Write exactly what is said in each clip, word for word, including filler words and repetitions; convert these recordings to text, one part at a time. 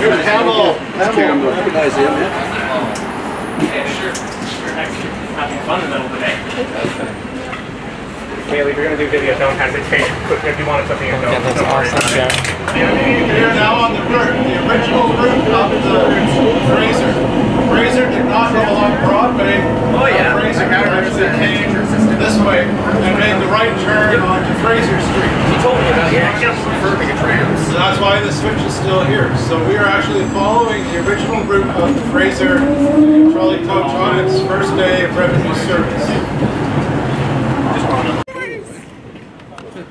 Hamill. Hamill. Recognize him, yeah? Yeah, sure. We're actually having fun in the middle of the day. Haley, if you're going to do video, don't hesitate. If you want something, don't worry about it. We are now on the roof, the original roof of the Fraser. Fraser did not go along Broadway. Oh, yeah. Uh, Fraser actually came this way and made the right turn onto Fraser Street. He told me about it. Yes, perfect trams. So that's why the switch is still here. So we are actually following the original route of the Fraser trolley coach on its first day of revenue service.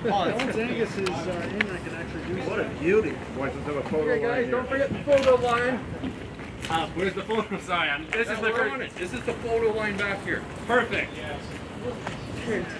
Once Angus is uh, in, I can actually do what a beauty. Boys, let's have a photo okay, guys, line don't forget the photo line. Uh, where's the photo sign? This no, is the on it. This is the photo line back here. Perfect. Yes. Perfect.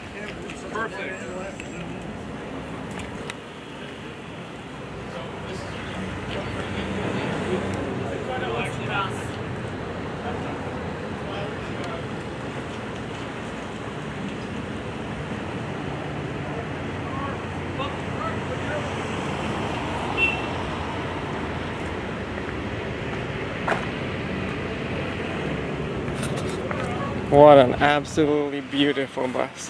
What an absolutely beautiful bus. All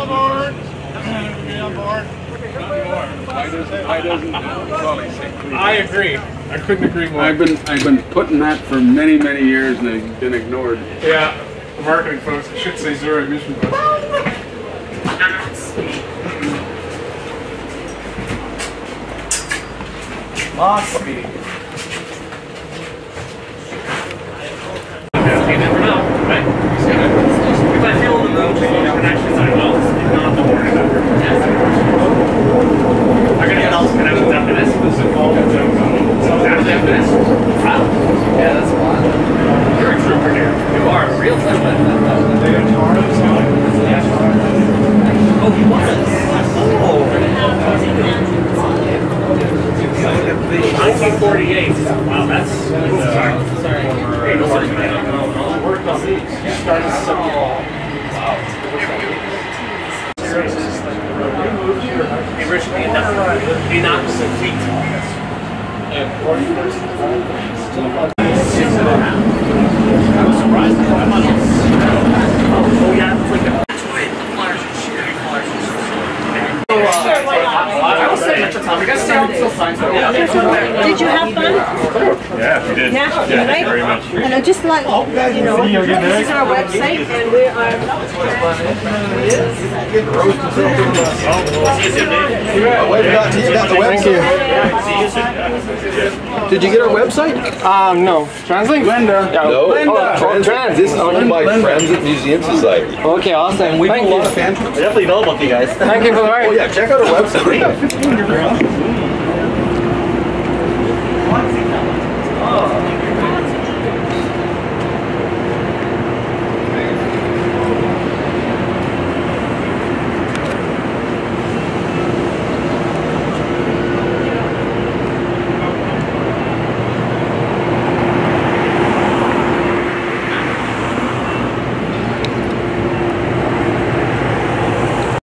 aboard! Everybody on board. Why doesn't, why doesn't trolley say clean? I agree. I couldn't agree more. I've been, I've been putting that for many, many years and they've been ignored. Yeah. Marketing folks, it should say zero emission bus. Lost speed. You never know, right? If I feel the motion, you can actually sign well. If not, don't worry about it. I'm going to get else and I was after this. This is a call. So after this. Yeah, that's fun. You're a trooper here. You are a real trooper. Oh, he was. Oh. nineteen forty-eight. Wow, that's... Ooh, sorry. Sorry. Hey, don't worry, man. I'll work on these. You started something. Wow. They originally innocuous and feet. And I was surprised at how much oh, yeah, it's like a... Did you have fun? Yeah, we did. Yeah, yeah, right? Very much. And I just like, you know, this is our website, and we are. Oh, we've got, we've got the web here. Did you get our website? Um, no. Translink? Linda. Yeah. No. Linda. Oh, trans. This is owned by Friends of Museum Society. Okay, awesome. We have a lot of fans. Definitely know about you guys. Thank you for the ride. Oh yeah, check out our website.